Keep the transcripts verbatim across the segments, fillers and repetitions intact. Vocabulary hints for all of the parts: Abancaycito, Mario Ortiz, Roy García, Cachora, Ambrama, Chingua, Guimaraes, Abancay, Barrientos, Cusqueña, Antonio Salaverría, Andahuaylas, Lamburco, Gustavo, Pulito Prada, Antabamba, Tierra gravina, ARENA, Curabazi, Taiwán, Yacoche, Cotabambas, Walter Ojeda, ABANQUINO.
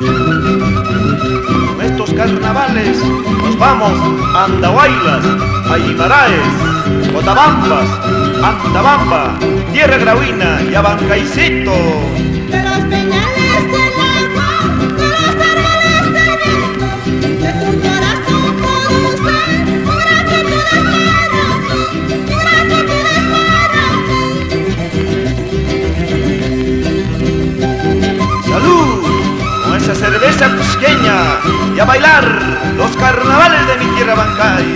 Con estos carnavales nos vamos a Andahuaylas, a Guimaraes, Cotabambas, Antabamba, Tierra Gravina y Abancaycito. De los peñales del agua, de los árboles de vientos, de tu corazón produce una que te desvelo, una que te desvelo. ¡Salud! Con esa cerveza cusqueña y a bailar los carnavales de mi tierra Abancay.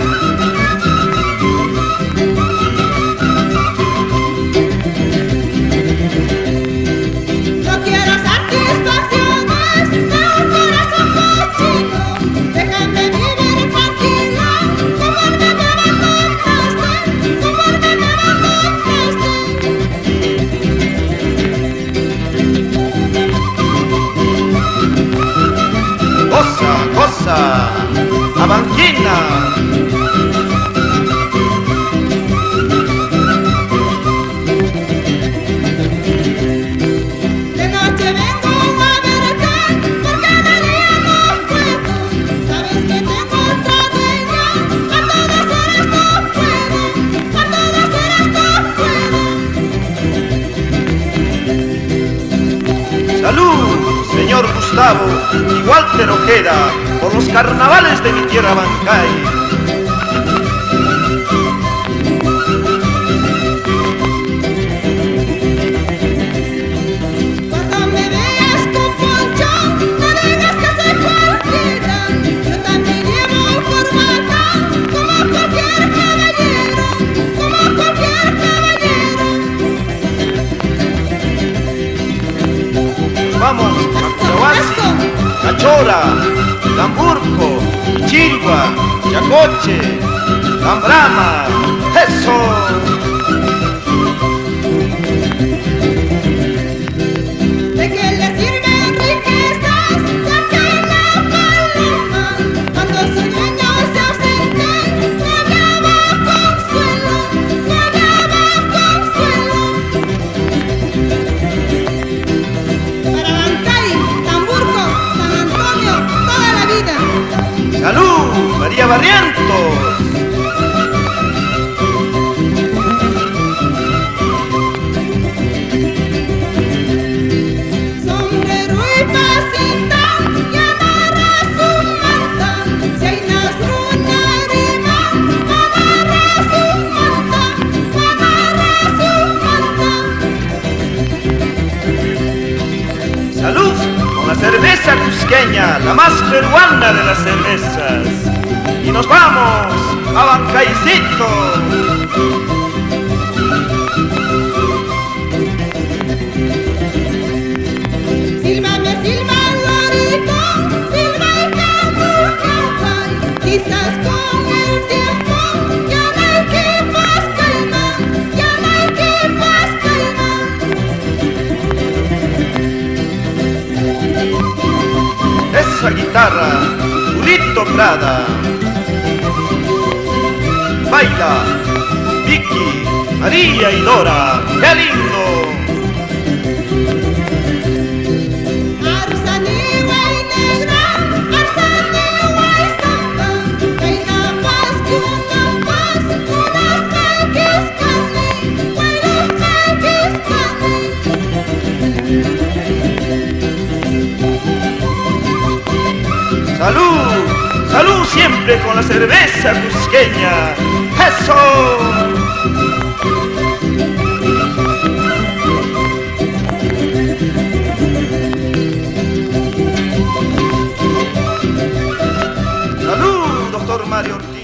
Abanquina, de noche vengo a verte porque de día no puedo. Sabes que tengo otra dueña, a todas horas no puedo, a todas horas no puedo. Salud, señor Gustavo y Walter Ojeda, por los carnavales de mi tierra Abancay. Cuando me veas con poncho, no digas que soy cualquiera. Yo también llevo corbata, como cualquier caballero, como cualquier caballero. Vamos a Curabazi, Cachora, Lamburco, Chingua, Yacoche, Ambrama, ¡eso! ¿De qué le sirven riquezas? Porque en la paloma, cuando su dueño se ausente, no hallaba consuelo, no hallaba consuelo. Para Abancay, Lamburco, San Antonio, toda la vida. ¡Salud, María Barrientos! Cerveza cusqueña, la más peruana de las cervezas. Y nos vamos a Abancaycito. Sílvame, silva lorito, silva el cabucahuay. Quizás con el tiempo ya no hay que más calma, ya no hay que más calma. Esa guitarra, Pulito Prada. Baila, Vicky, María y Dora, ¡qué lindo! Arsa negra y negra, arsa negra y samba. Baila más que una más, unas peques carne, unas peques carne. ¡Salud! ¡Salud siempre con la cerveza cusqueña! ¡Eso! Mario Ortiz.